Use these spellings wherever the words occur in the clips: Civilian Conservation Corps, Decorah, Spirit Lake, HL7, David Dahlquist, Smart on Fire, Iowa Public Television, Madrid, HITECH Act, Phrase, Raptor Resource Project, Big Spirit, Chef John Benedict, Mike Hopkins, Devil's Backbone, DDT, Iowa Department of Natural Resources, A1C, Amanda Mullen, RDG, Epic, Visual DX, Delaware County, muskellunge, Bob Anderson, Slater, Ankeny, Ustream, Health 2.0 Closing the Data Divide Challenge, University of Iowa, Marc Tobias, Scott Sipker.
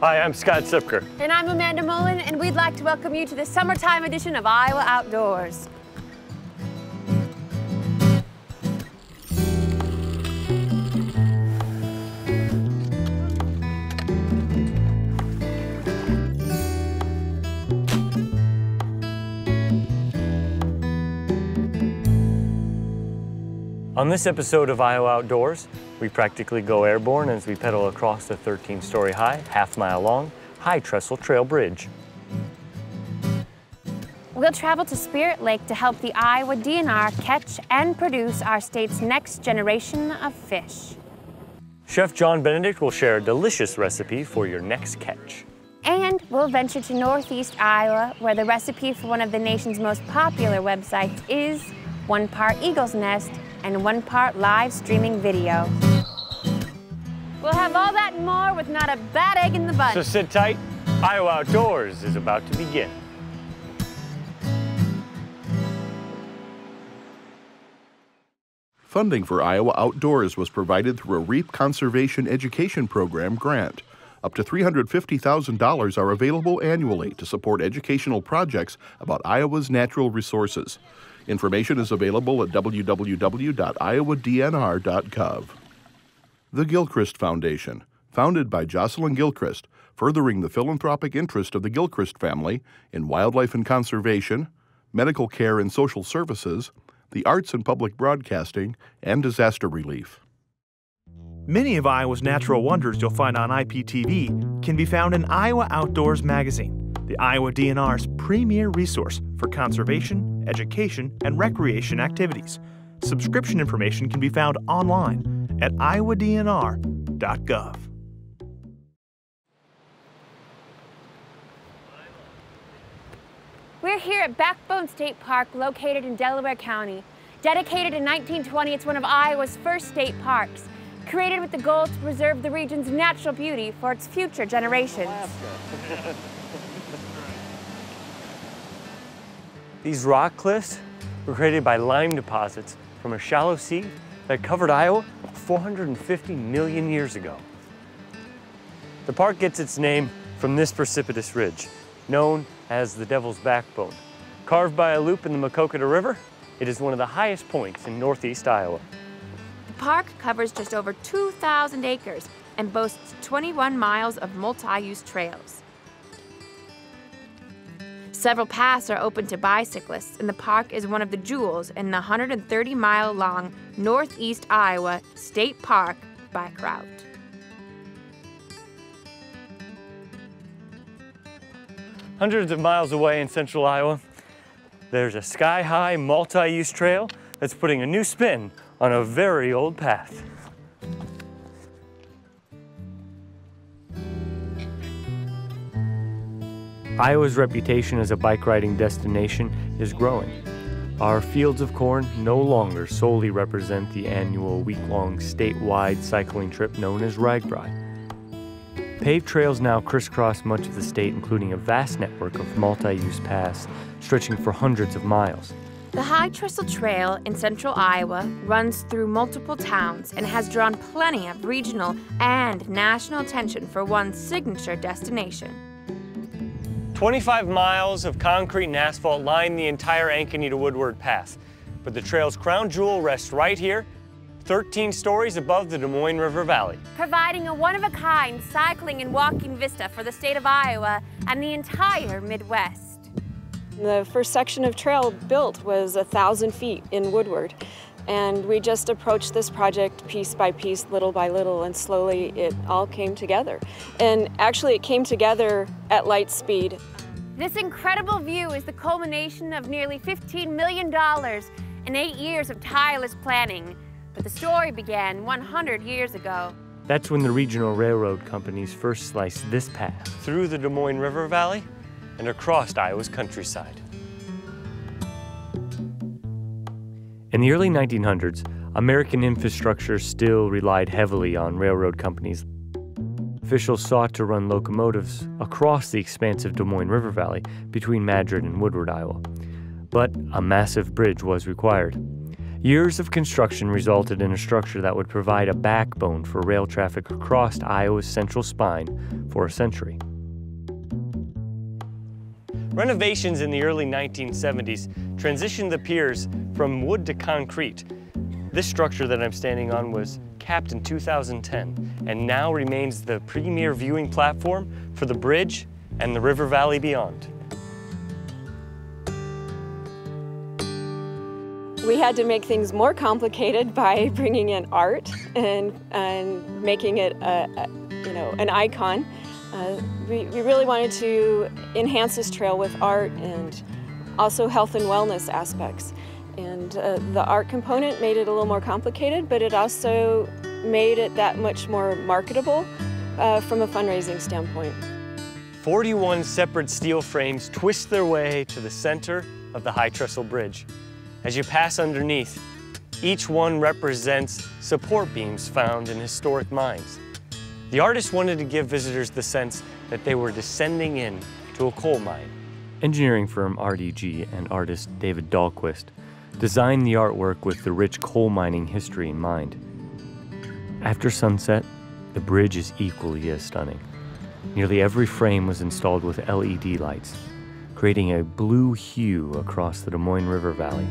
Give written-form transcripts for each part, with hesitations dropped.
Hi, I'm Scott Sipker. And I'm Amanda Mullen, and we'd like to welcome you to the summertime edition of Iowa Outdoors. On this episode of Iowa Outdoors, we practically go airborne as we pedal across the 13-story high, half-mile-long High Trestle Trail Bridge. We'll travel to Spirit Lake to help the Iowa DNR catch and produce our state's next generation of fish. Chef John Benedict will share a delicious recipe for your next catch. And we'll venture to Northeast Iowa, where the recipe for one of the nation's most popular websites is One Par Eagle's Nest, and One Par live streaming video. We'll have all that and more with not a bad egg in the bunch. So sit tight, Iowa Outdoors is about to begin. Funding for Iowa Outdoors was provided through a REAP Conservation Education Program grant. Up to $350,000 are available annually to support educational projects about Iowa's natural resources. Information is available at www.iowadnr.gov. The Gilchrist Foundation, founded by Jocelyn Gilchrist, furthering the philanthropic interest of the Gilchrist family in wildlife and conservation, medical care and social services, the arts and public broadcasting, and disaster relief. Many of Iowa's natural wonders you'll find on IPTV can be found in Iowa Outdoors magazine, the Iowa DNR's premier resource for conservation, education, and recreation activities. Subscription information can be found online at iowadnr.gov. We're here at Backbone State Park, located in Delaware County. Dedicated in 1920, it's one of Iowa's first state parks, created with the goal to preserve the region's natural beauty for its future generations. These rock cliffs were created by lime deposits from a shallow sea that covered Iowa 450 million years ago. The park gets its name from this precipitous ridge, known as the Devil's Backbone. Carved by a loop in the Maquoketa River, it is one of the highest points in northeast Iowa. The park covers just over 2,000 acres and boasts 21 miles of multi-use trails. Several paths are open to bicyclists, and the park is one of the jewels in the 130-mile-long Northeast Iowa State Park bike route. Hundreds of miles away in central Iowa, there's a sky-high multi-use trail that's putting a new spin on a very old path. Iowa's reputation as a bike riding destination is growing. Our fields of corn no longer solely represent the annual week-long statewide cycling trip known as RAGBRAI. Paved trails now crisscross much of the state, including a vast network of multi-use paths stretching for hundreds of miles. The High Trestle Trail in central Iowa runs through multiple towns and has drawn plenty of regional and national attention for one signature destination. 25 miles of concrete and asphalt line the entire Ankeny to Woodward path, but the trail's crown jewel rests right here, 13 stories above the Des Moines River Valley. Providing a one-of-a-kind cycling and walking vista for the state of Iowa and the entire Midwest. The first section of trail built was 1,000 feet in Woodward, and we just approached this project piece by piece, little by little, and slowly it all came together. And actually it came together at light speed. This incredible view is the culmination of nearly $15 million and 8 years of tireless planning, but the story began 100 years ago. That's when the regional railroad companies first sliced this path through the Des Moines River Valley and across Iowa's countryside. In the early 1900s, American infrastructure still relied heavily on railroad companies. Officials sought to run locomotives across the expansive Des Moines River Valley between Madrid and Woodward, Iowa. But a massive bridge was required. Years of construction resulted in a structure that would provide a backbone for rail traffic across Iowa's central spine for a century. Renovations in the early 1970s transitioned the piers from wood to concrete. This structure that I'm standing on was capped in 2010 and now remains the premier viewing platform for the bridge and the river valley beyond. We had to make things more complicated by bringing in art and making it an icon. We really wanted to enhance this trail with art and also health and wellness aspects. And the art component made it a little more complicated, but it also made it that much more marketable from a fundraising standpoint. 41 separate steel frames twist their way to the center of the High Trestle Bridge. As you pass underneath, each one represents support beams found in historic mines. The artist wanted to give visitors the sense that they were descending in to a coal mine. Engineering firm RDG and artist David Dahlquist designed the artwork with the rich coal mining history in mind. After sunset, the bridge is equally as stunning. Nearly every frame was installed with LED lights, creating a blue hue across the Des Moines River Valley.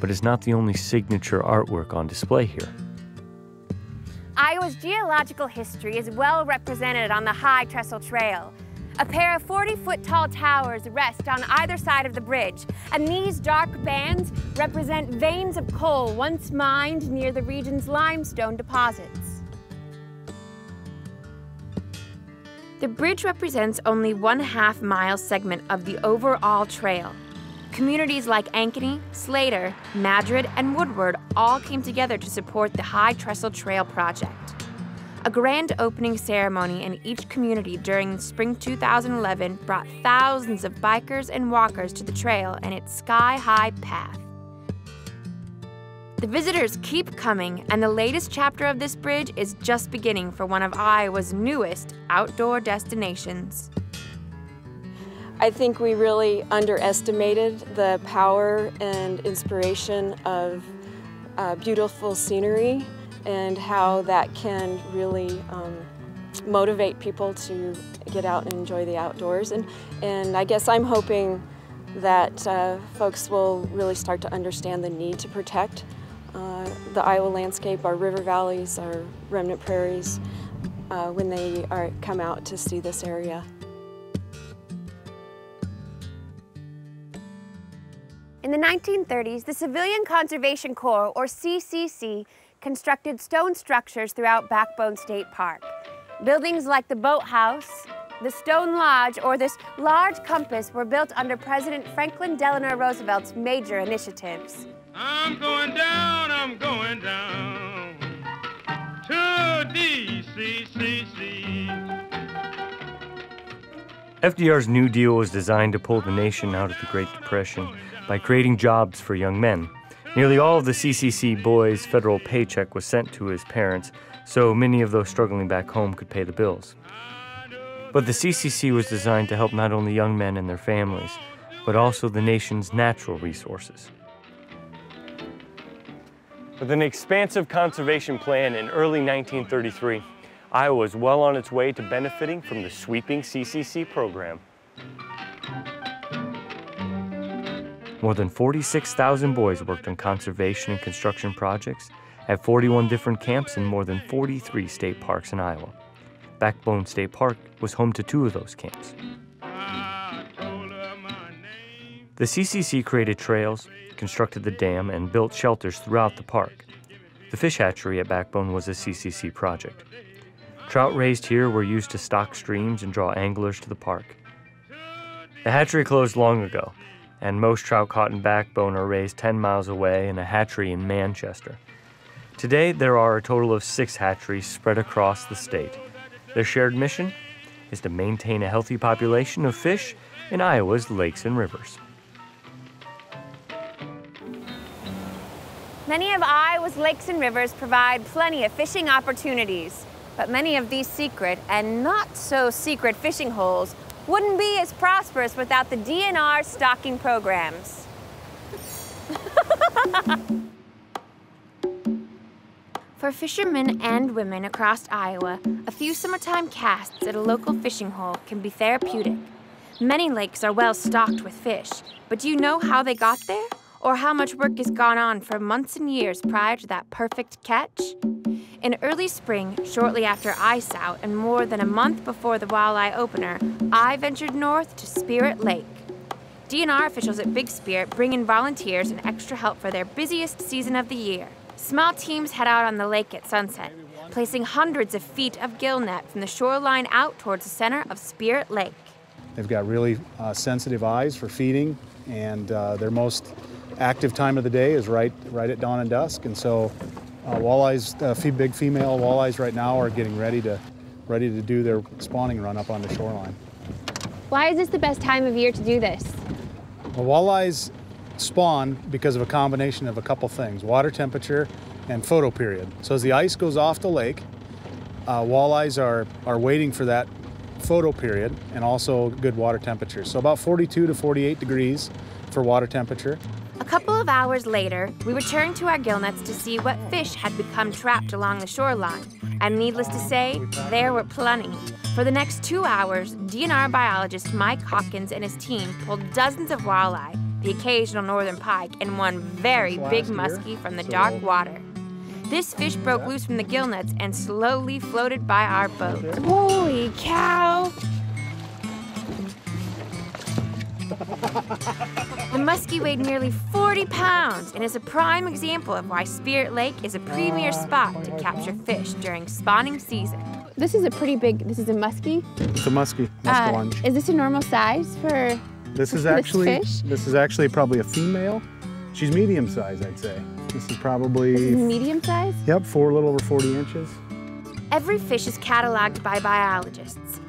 But it's not the only signature artwork on display here. Iowa's geological history is well represented on the High Trestle Trail. A pair of 40-foot tall towers rest on either side of the bridge, and these dark bands represent veins of coal once mined near the region's limestone deposits. The bridge represents only 1/2 mile segment of the overall trail. Communities like Ankeny, Slater, Madrid, and Woodward all came together to support the High Trestle Trail project. A grand opening ceremony in each community during spring 2011 brought thousands of bikers and walkers to the trail and its sky-high path. The visitors keep coming, and the latest chapter of this bridge is just beginning for one of Iowa's newest outdoor destinations. I think we really underestimated the power and inspiration of beautiful scenery and how that can really motivate people to get out and enjoy the outdoors. And I guess I'm hoping that folks will really start to understand the need to protect the Iowa landscape, our river valleys, our remnant prairies, when they come out to see this area. In the 1930s, the Civilian Conservation Corps, or CCC, constructed stone structures throughout Backbone State Park. Buildings like the boathouse, the Stone Lodge, or this large compass were built under President Franklin Delano Roosevelt's major initiatives. I'm going down to DCCC. FDR's New Deal was designed to pull the nation out of the Great Depression by creating jobs for young men. Nearly all of the CCC boys' federal paycheck was sent to his parents, so many of those struggling back home could pay the bills. But the CCC was designed to help not only young men and their families, but also the nation's natural resources. With an expansive conservation plan in early 1933, Iowa is well on its way to benefiting from the sweeping CCC program. More than 46,000 boys worked on conservation and construction projects at 41 different camps in more than 43 state parks in Iowa. Backbone State Park was home to 2 of those camps. The CCC created trails, constructed the dam, and built shelters throughout the park. The fish hatchery at Backbone was a CCC project. Trout raised here were used to stock streams and draw anglers to the park. The hatchery closed long ago, and most trout caught in Backbone are raised 10 miles away in a hatchery in Manchester. Today, there are a total of 6 hatcheries spread across the state. Their shared mission is to maintain a healthy population of fish in Iowa's lakes and rivers. Many of Iowa's lakes and rivers provide plenty of fishing opportunities. But many of these secret and not so secret fishing holes wouldn't be as prosperous without the DNR stocking programs. For fishermen and women across Iowa, a few summertime casts at a local fishing hole can be therapeutic. Many lakes are well stocked with fish, but do you know how they got there? Or how much work has gone on for months and years prior to that perfect catch? In early spring, shortly after ice out and more than a month before the walleye opener, I ventured north to Spirit Lake. DNR officials at Big Spirit bring in volunteers and extra help for their busiest season of the year. Small teams head out on the lake at sunset, placing hundreds of feet of gill net from the shoreline out towards the center of Spirit Lake. They've got really sensitive eyes for feeding, and their most active time of the day is right at dawn and dusk, and so walleyes, big female walleyes right now are getting ready to do their spawning run up on the shoreline. Why is this the best time of year to do this? Well, walleyes spawn because of a combination of a couple things: water temperature and photo period. So as the ice goes off the lake, walleyes are waiting for that photo period and also good water temperature. So about 42 to 48 degrees for water temperature. A couple of hours later, we returned to our gill nets to see what fish had become trapped along the shoreline. And needless to say, there were plenty. For the next 2 hours, DNR biologist Mike Hopkins and his team pulled dozens of walleye, the occasional northern pike, and one very big muskie from the dark water. This fish broke loose from the gill nets and slowly floated by our boat. Holy cow! The muskie weighed nearly 40 pounds and is a prime example of why Spirit Lake is a premier spot to capture fish during spawning season. This is a pretty big, this is a muskie? It's a muskie, muskellunge. Is this a normal size for this fish? This is actually probably a female. She's medium size, I'd say. This is probably... This is medium size? Yep, a little over 40 inches. Every fish is cataloged by biologists.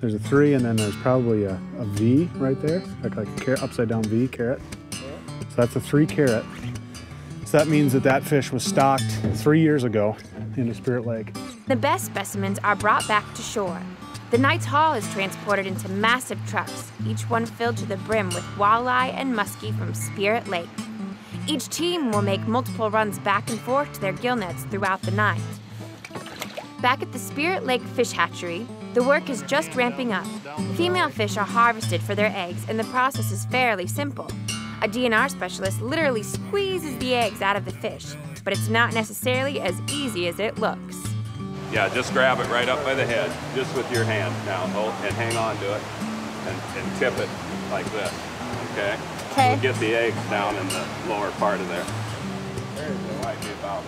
There's a 3, and then there's probably a V right there, like a carrot, upside down V, carrot. So that's a 3 carat. So that means that fish was stocked 3 years ago into Spirit Lake. The best specimens are brought back to shore. The night's haul is transported into massive trucks, each one filled to the brim with walleye and muskie from Spirit Lake. Each team will make multiple runs back and forth to their gill nets throughout the night. Back at the Spirit Lake Fish Hatchery, the work is just ramping up. Female fish are harvested for their eggs, and the process is fairly simple. A DNR specialist literally squeezes the eggs out of the fish, but it's not necessarily as easy as it looks. Yeah, just grab it right up by the head, just with your hand now, and hang on to it, and tip it like this, okay? Okay. We'll get the eggs down in the lower part of there. There's the white about.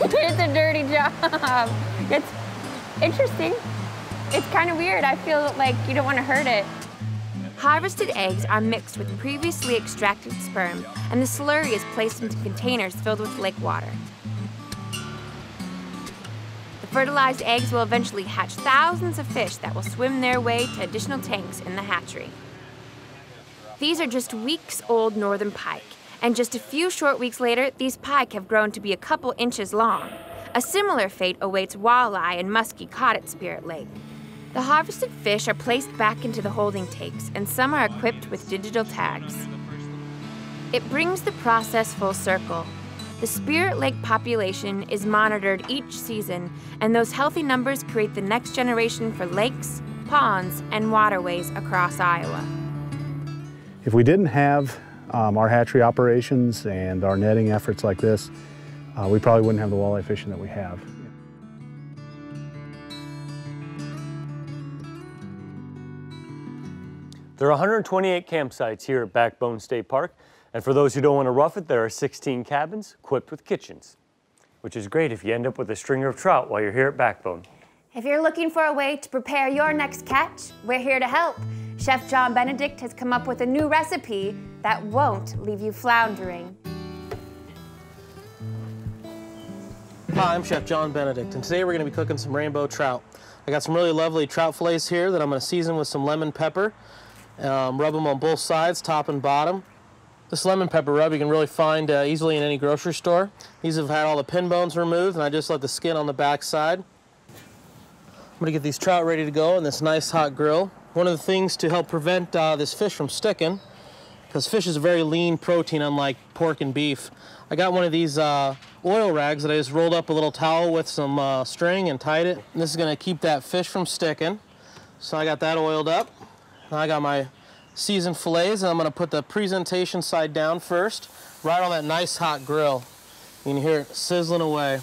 It's a dirty job. It's interesting. It's kind of weird. I feel like you don't want to hurt it. Harvested eggs are mixed with previously extracted sperm, and the slurry is placed into containers filled with lake water. Fertilized eggs will eventually hatch thousands of fish that will swim their way to additional tanks in the hatchery. These are just weeks-old northern pike, and just a few short weeks later, these pike have grown to be a couple inches long. A similar fate awaits walleye and muskie caught at Spirit Lake. The harvested fish are placed back into the holding tanks, and some are equipped with digital tags. It brings the process full circle. The Spirit Lake population is monitored each season, and those healthy numbers create the next generation for lakes, ponds, and waterways across Iowa. If we didn't have our hatchery operations and our netting efforts like this, we probably wouldn't have the walleye fishing that we have. There are 128 campsites here at Backbone State Park. And for those who don't want to rough it, there are 16 cabins equipped with kitchens, which is great if you end up with a stringer of trout while you're here at Backbone. If you're looking for a way to prepare your next catch, we're here to help. Chef John Benedict has come up with a new recipe that won't leave you floundering. Hi, I'm Chef John Benedict, and today we're going to be cooking some rainbow trout. I got some really lovely trout fillets here that I'm going to season with some lemon pepper, rub them on both sides, top and bottom. This lemon pepper rub you can really find easily in any grocery store. These have had all the pin bones removed, and I just left the skin on the back side. I'm gonna get these trout ready to go in this nice hot grill. One of the things to help prevent this fish from sticking, because fish is a very lean protein, unlike pork and beef. I got one of these oil rags that I just rolled up a little towel with some string and tied it. And this is gonna keep that fish from sticking. So I got that oiled up. Now I got my seasoned fillets, and I'm gonna put the presentation side down first, right on that nice hot grill. You can hear it sizzling away.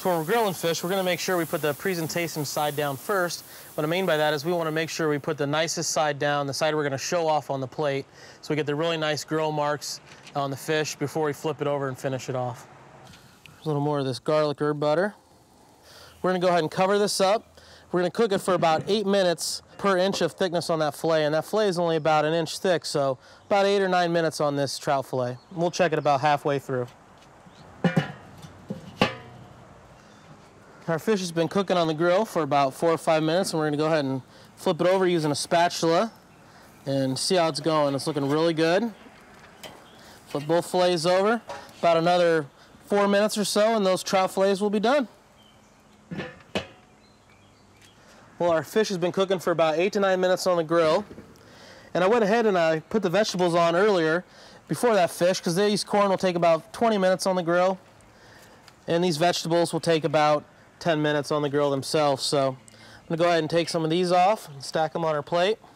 So when we're grilling fish, we're gonna make sure we put the presentation side down first. What I mean by that is we wanna make sure we put the nicest side down, the side we're gonna show off on the plate, so we get the really nice grill marks on the fish before we flip it over and finish it off. A little more of this garlic herb butter. We're gonna go ahead and cover this up. We're gonna cook it for about 8 minutes per inch of thickness on that fillet, and that fillet is only about an inch thick, so about 8 or 9 minutes on this trout fillet. We'll check it about halfway through. Our fish has been cooking on the grill for about 4 or 5 minutes, and we're gonna go ahead and flip it over using a spatula and see how it's going. It's looking really good. Flip both fillets over. About another 4 minutes or so, and those trout fillets will be done. Well, our fish has been cooking for about 8 to 9 minutes on the grill, and I went ahead and I put the vegetables on earlier before that fish, because these corn will take about 20 minutes on the grill, and these vegetables will take about 10 minutes on the grill themselves. So I'm gonna go ahead and take some of these off and stack them on our plate. I'm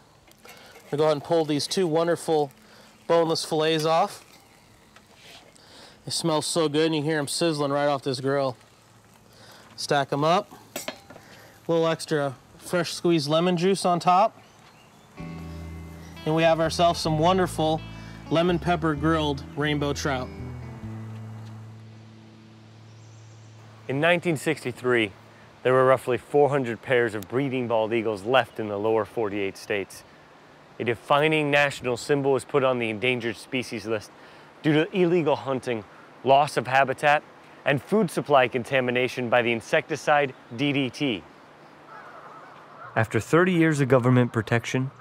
gonna go ahead and pull these two wonderful boneless fillets off. They smell so good, and you can hear them sizzling right off this grill. Stack them up. A little extra fresh squeezed lemon juice on top. And we have ourselves some wonderful lemon pepper grilled rainbow trout. In 1963, there were roughly 400 pairs of breeding bald eagles left in the lower 48 states. A defining national symbol was put on the endangered species list due to illegal hunting, loss of habitat, and food supply contamination by the insecticide DDT. After 30 years of government protection,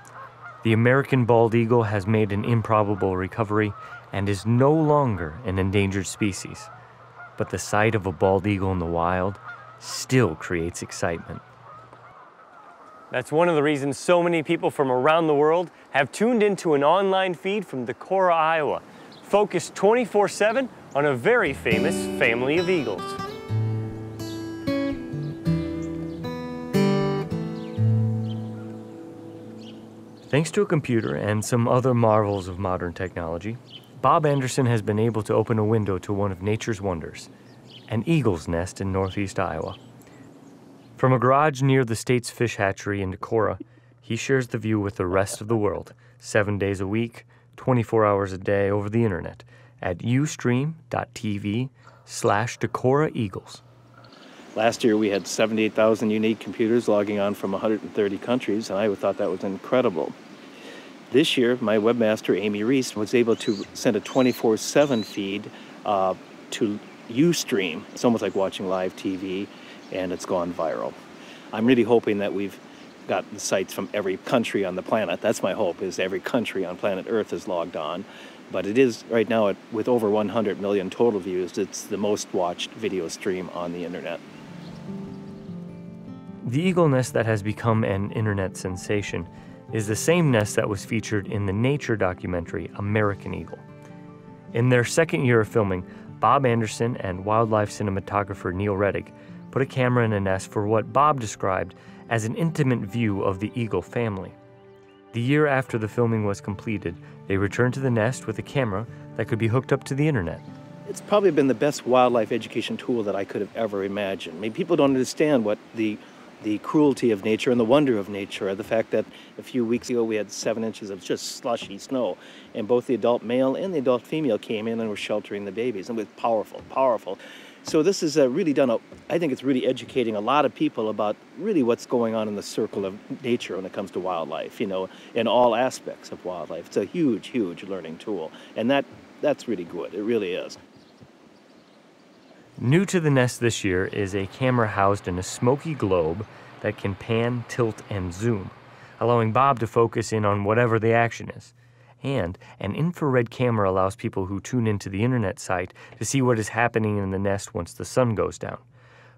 the American bald eagle has made an improbable recovery and is no longer an endangered species. But the sight of a bald eagle in the wild still creates excitement. That's one of the reasons so many people from around the world have tuned into an online feed from Decorah, Iowa, focused 24/7 on a very famous family of eagles. Thanks to a computer and some other marvels of modern technology, Bob Anderson has been able to open a window to one of nature's wonders, an eagle's nest in northeast Iowa. From a garage near the state's fish hatchery in Decorah, he shares the view with the rest of the world, 7 days a week, 24 hours a day over the internet at ustream.tv/DecorahEagles. Last year we had 78,000 unique computers logging on from 130 countries, and I thought that was incredible. This year, my webmaster, Amy Reese, was able to send a 24/7 feed to Ustream. It's almost like watching live TV, and it's gone viral. I'm really hoping that we've got sites from every country on the planet. That's my hope, is every country on planet Earth is logged on. But it is, right now, with over 100 million total views, it's the most watched video stream on the internet. The eagle nest that has become an internet sensation is the same nest that was featured in the nature documentary, American Eagle. In their second year of filming, Bob Anderson and wildlife cinematographer Neil Reddick put a camera in a nest for what Bob described as an intimate view of the eagle family. The year after the filming was completed, they returned to the nest with a camera that could be hooked up to the internet. It's probably been the best wildlife education tool that I could have ever imagined. I mean, people don't understand what the cruelty of nature and the wonder of nature, the fact that a few weeks ago we had 7 inches of just slushy snow, and both the adult male and the adult female came in and were sheltering the babies, and it was powerful, powerful. So this has really done, I think it's really educating a lot of people about really what's going on in the circle of nature when it comes to wildlife, you know, in all aspects of wildlife. It's a huge, huge learning tool, and that's really good, it really is. New to the nest this year is a camera housed in a smoky globe that can pan, tilt, and zoom, allowing Bob to focus in on whatever the action is. And an infrared camera allows people who tune into the internet site to see what is happening in the nest once the sun goes down.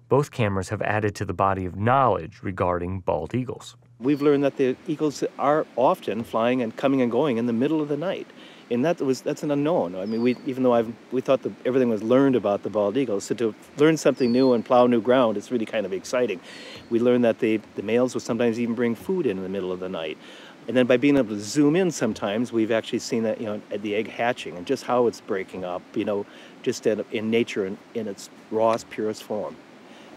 Both cameras have added to the body of knowledge regarding bald eagles. We've learned that the eagles are often flying and coming and going in the middle of the night. And that's an unknown. I mean, even though we thought that everything was learned about the bald eagle, so to learn something new and plow new ground, it's really kind of exciting. We learned that the males will sometimes even bring food in the middle of the night. And then by being able to zoom in sometimes, we've actually seen that, you know, at the egg hatching and just how it's breaking up, you know, just in nature in its rawest, purest form.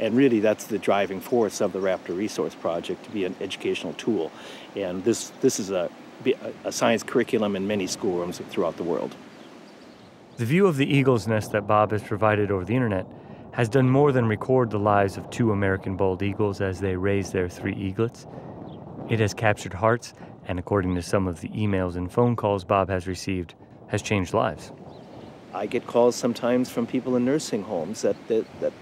And really, that's the driving force of the Raptor Resource Project, to be an educational tool. And this is a science curriculum in many schoolrooms throughout the world. The view of the eagle's nest that Bob has provided over the internet has done more than record the lives of 2 American bald eagles as they raise their 3 eaglets. It has captured hearts, and according to some of the emails and phone calls Bob has received, has changed lives. I get calls sometimes from people in nursing homes that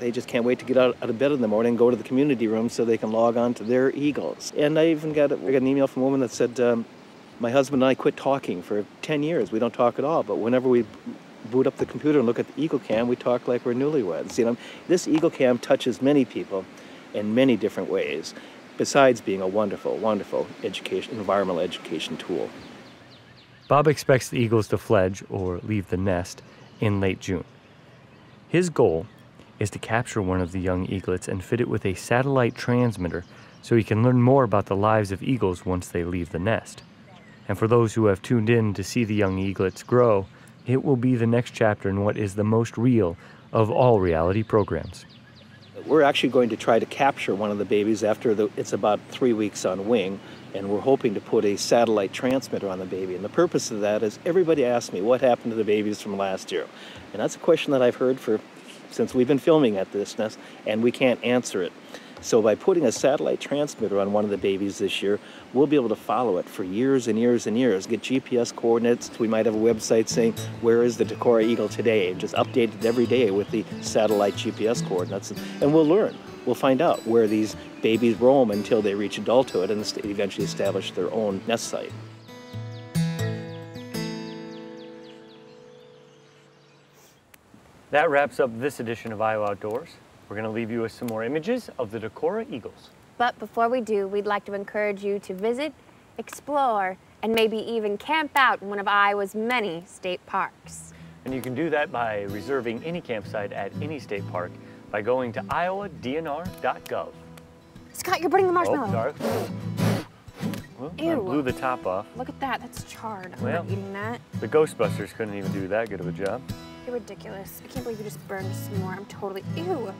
they just can't wait to get out of bed in the morning and go to the community room so they can log on to their eagles. And I even got an email from a woman that said, my husband and I quit talking for 10 years. We don't talk at all, but whenever we boot up the computer and look at the Eagle Cam, we talk like we're newlyweds. You know, this Eagle Cam touches many people in many different ways, besides being a wonderful, wonderful environmental education tool. Bob expects the eagles to fledge, or leave the nest, in late June. His goal is to capture one of the young eaglets and fit it with a satellite transmitter so he can learn more about the lives of eagles once they leave the nest. And for those who have tuned in to see the young eaglets grow, it will be the next chapter in what is the most real of all reality programs. We're actually going to try to capture one of the babies after it's about 3 weeks on wing, and we're hoping to put a satellite transmitter on the baby. And the purpose of that is, everybody asks me, what happened to the babies from last year? And that's a question that I've heard since we've been filming at this nest, and we can't answer it. So by putting a satellite transmitter on one of the babies this year, we'll be able to follow it for years and years and years, get GPS coordinates. We might have a website saying, where is the Decorah eagle today? And just update it every day with the satellite GPS coordinates. And we'll learn. We'll find out where these babies roam until they reach adulthood and eventually establish their own nest site. That wraps up this edition of Iowa Outdoors. We're going to leave you with some more images of the Decorah eagles. But before we do, we'd like to encourage you to visit, explore, and maybe even camp out in one of Iowa's many state parks. And you can do that by reserving any campsite at any state park by going to iowadnr.gov. Scott, you're burning the marshmallow. Oh, sorry. Well, ew. I blew the top off. Look at that. That's charred. I'm not eating that. The Ghostbusters couldn't even do that good of a job. You're ridiculous. I can't believe you just burned some more. I'm totally... ew.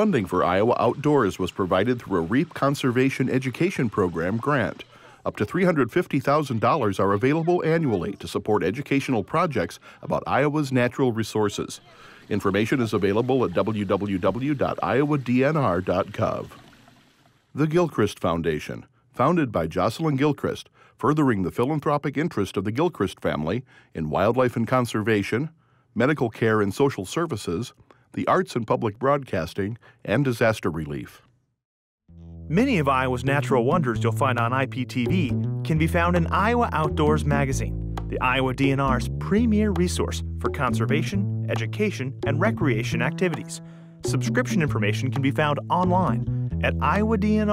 Funding for Iowa Outdoors was provided through a REAP Conservation Education Program grant. Up to $350,000 are available annually to support educational projects about Iowa's natural resources. Information is available at www.iowadnr.gov. The Gilchrist Foundation, founded by Jocelyn Gilchrist, furthering the philanthropic interest of the Gilchrist family in wildlife and conservation, medical care and social services, the arts and public broadcasting, and disaster relief. Many of Iowa's natural wonders you'll find on IPTV can be found in Iowa Outdoors magazine, the Iowa DNR's premier resource for conservation, education, and recreation activities. Subscription information can be found online at iowadnr.gov.